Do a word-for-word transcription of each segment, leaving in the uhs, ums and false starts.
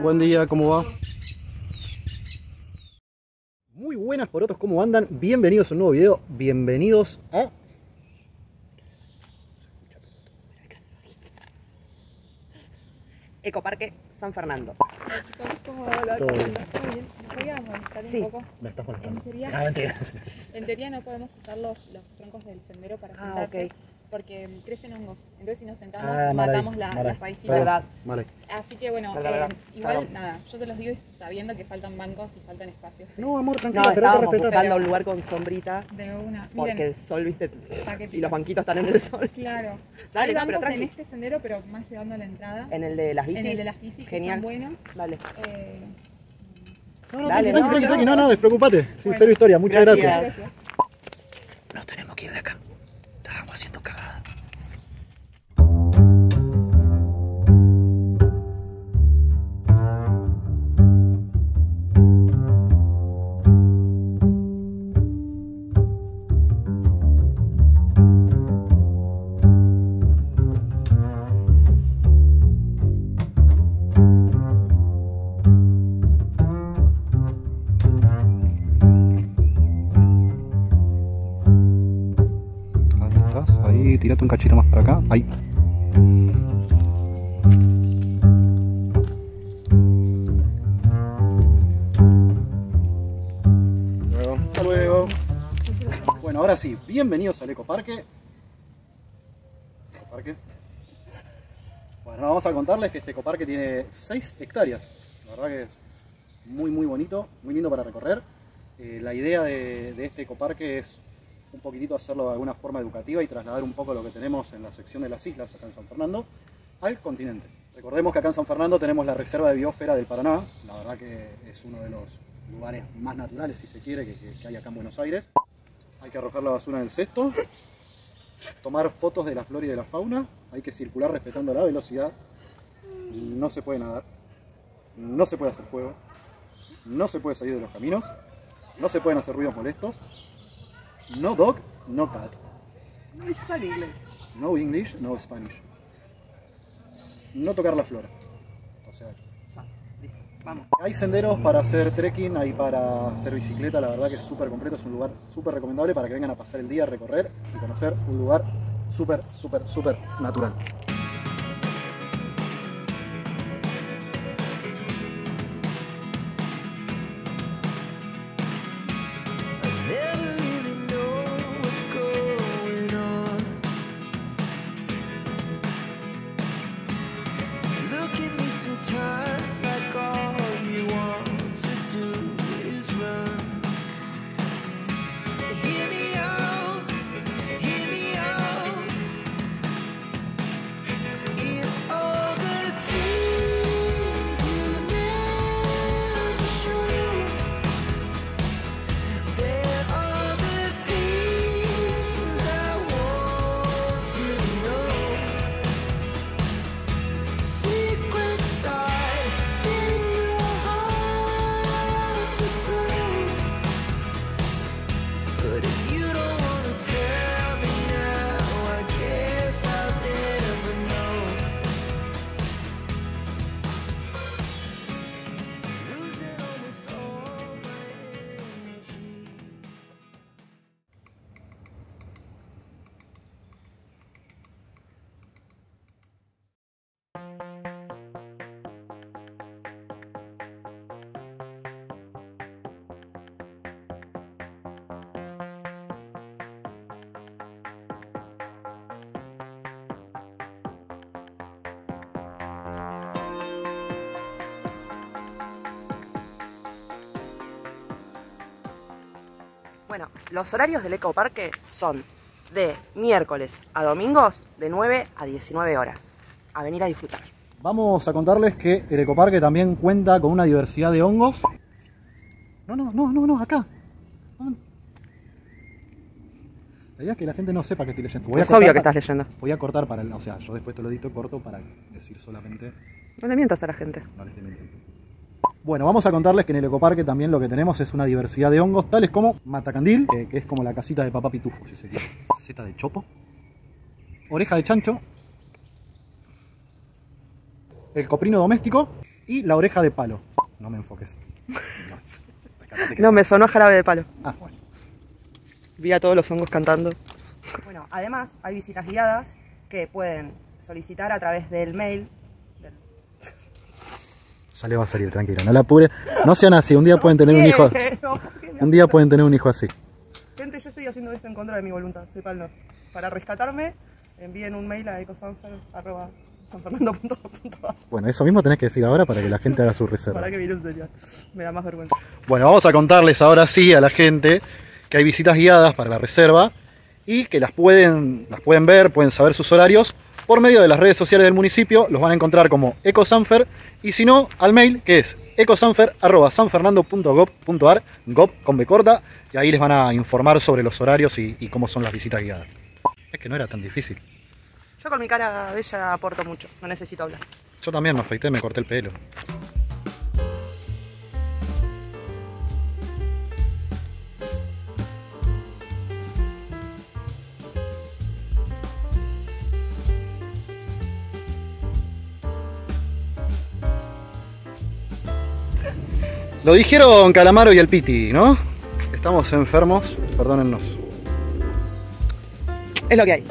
Buen día, ¿cómo va? Muy buenas porotos, ¿cómo andan? Bienvenidos a un nuevo video, bienvenidos a... Ecoparque San Fernando. Hola chicos, ¿cómo va? Hola, ¿todo bien? ¿Me voy a molestar un poco? Me estás molestando. En teoría, ah, mentira. En teoría no podemos usar los, los troncos del sendero para sentarse, ah, okay, porque crecen hongos. Entonces si nos sentamos, ah, matamos la, las raícitas. Verdad. Vale. Así que bueno, verdad, eh, verdad. igual Perdón. nada, yo se los digo sabiendo que faltan bancos y faltan espacios. De... No, amor, tranquilo, no, pero estábamos que buscando pero... un lugar con sombrita. De una. Porque miren, el sol, viste, paquetito. Y los banquitos están en el sol. Claro. Dale, hay no, bancos en este sendero, pero más llegando a la entrada. En el de las bicis. En el de las bicis, genial. Que están buenos. Dale. Eh... No, no, Dale, tranqui, no, tranqui, tranqui, no, no, despreocupate. Bueno. Sin cero historia, muchas gracias. gracias. Nos tenemos que ir de acá. Estábamos haciendo cagada. Tírate un cachito más para acá, ahí. Luego. Hasta luego. Bueno, ahora sí, bienvenidos al Ecoparque. Ecoparque. Bueno, vamos a contarles que este Ecoparque tiene seis hectáreas. La verdad que es muy muy bonito, muy lindo para recorrer. Eh, la idea de, de este Ecoparque es un poquitito hacerlo de alguna forma educativa y trasladar un poco lo que tenemos en la sección de las islas acá en San Fernando al continente. Recordemos que acá en San Fernando tenemos la Reserva de Biosfera del Paraná, la verdad que es uno de los lugares más naturales, si se quiere, que, que hay acá en Buenos Aires. Hay que arrojar la basura en el cesto, tomar fotos de la flora y de la fauna, hay que circular respetando la velocidad, no se puede nadar, no se puede hacer fuego, no se puede salir de los caminos, no se pueden hacer ruidos molestos, no dog, no cat. No Spanish. No English, no Spanish. No tocar la flora. O sea, vamos. Hay senderos para hacer trekking, hay para hacer bicicleta, la verdad que es súper completo, es un lugar súper recomendable para que vengan a pasar el día, a recorrer y conocer un lugar súper, súper, súper natural. Bueno, los horarios del Ecoparque son de miércoles a domingos de nueve a diecinueve horas. A venir a disfrutar. Vamos a contarles que el Ecoparque también cuenta con una diversidad de hongos. No, no, no, no, no, acá. La idea es que la gente no sepa que estoy leyendo. Voy es a obvio que estás leyendo. Voy a cortar para el... O sea, yo después te lo edito y corto para decir solamente... No le mientas a la gente. No les mientas. Bueno, vamos a contarles que en el Ecoparque también lo que tenemos es una diversidad de hongos, tales como Matacandil, eh, que es como la casita de Papá Pitufo, si se quiere. Seta de chopo. Oreja de chancho. El coprino doméstico. y la oreja de palo. No me enfoques. No, no me sonó Jarabe de Palo. Ah, bueno. Vi a todos los hongos cantando. Bueno, además hay visitas guiadas que pueden solicitar a través del mail. Del... Ya le va a salir, tranquila, no la apure. No sean así, un día no pueden tener quiero, un hijo. No, un día pueden tener un hijo así. Gente, yo estoy haciendo esto en contra de mi voluntad, sepan no. Para rescatarme, envíen un mail a ecosanfer arroba sanfernando punto gob punto ar. Bueno, eso mismo tenés que decir ahora para que la gente haga su reserva. Para que mire, en serio, me da más vergüenza. Bueno, vamos a contarles ahora sí a la gente que hay visitas guiadas para la reserva y que las pueden, las pueden ver, pueden saber sus horarios por medio de las redes sociales del municipio. Los van a encontrar como Ecosanfer y si no, al mail que es ecosanfer arroba sanfernando punto gob punto ar, gob con B corta, y ahí les van a informar sobre los horarios y, y cómo son las visitas guiadas. Es que no era tan difícil. Yo con mi cara bella aporto mucho, no necesito hablar. Yo también me afeité, me corté el pelo. Lo dijeron Calamaro y el Piti, ¿no? Estamos enfermos, perdónennos. Es lo que hay.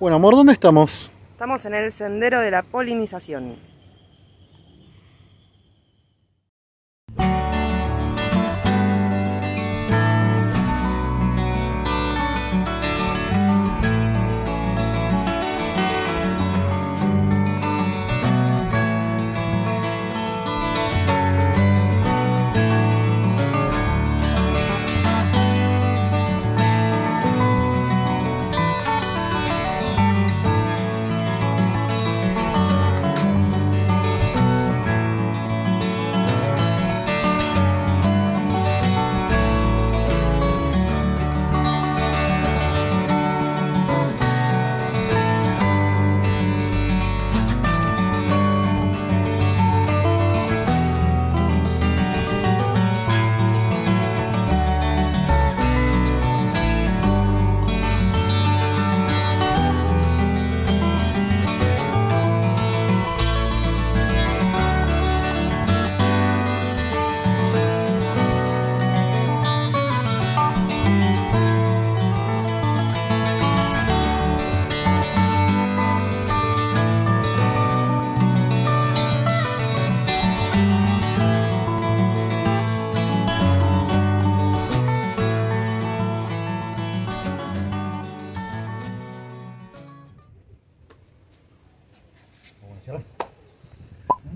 Bueno, amor, ¿dónde estamos? Estamos en el sendero de la polinización.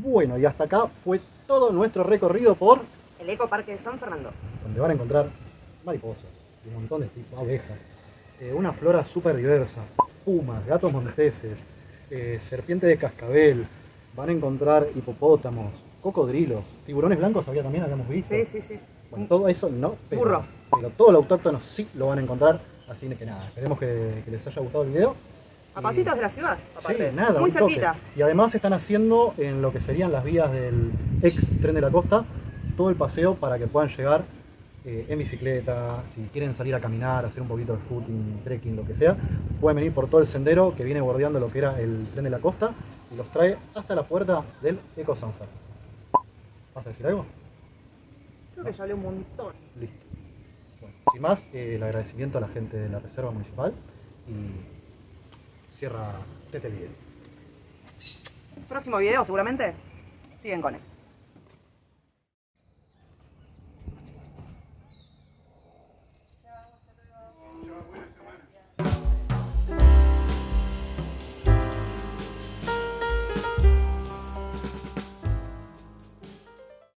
Bueno, y hasta acá fue todo nuestro recorrido por el Ecoparque de San Fernando, donde van a encontrar mariposas, un montón de tipos, abejas, eh, una flora súper diversa, pumas, gatos monteses, eh, serpiente de cascabel, van a encontrar hipopótamos, cocodrilos, tiburones blancos había también, habíamos visto. Sí, sí, sí. Bueno, todo eso no, pero, burro. Pero todo lo autóctono sí lo van a encontrar, así que nada, esperemos que, que les haya gustado el video. A pasitos de la ciudad, aparte. Sí, nada, muy cerquita. Y además están haciendo en lo que serían las vías del ex Tren de la Costa todo el paseo para que puedan llegar eh, en bicicleta, si quieren salir a caminar, hacer un poquito de footing, trekking, lo que sea, pueden venir por todo el sendero que viene bordeando lo que era el Tren de la Costa y los trae hasta la puerta del Ecosanfer. ¿Vas a decir algo? Creo no. que ya hablé un montón. Listo. Bueno, sin más, eh, el agradecimiento a la gente de la Reserva Municipal y... Cierra este video. Próximo video seguramente. Siguen con él.